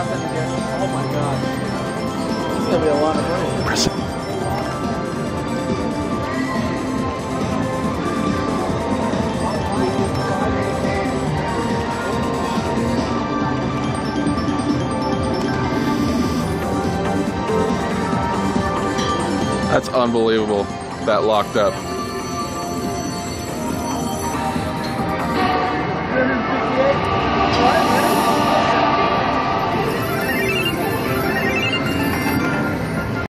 happen again. Oh my god. This is going to be a lot of money. That's unbelievable. That locked up.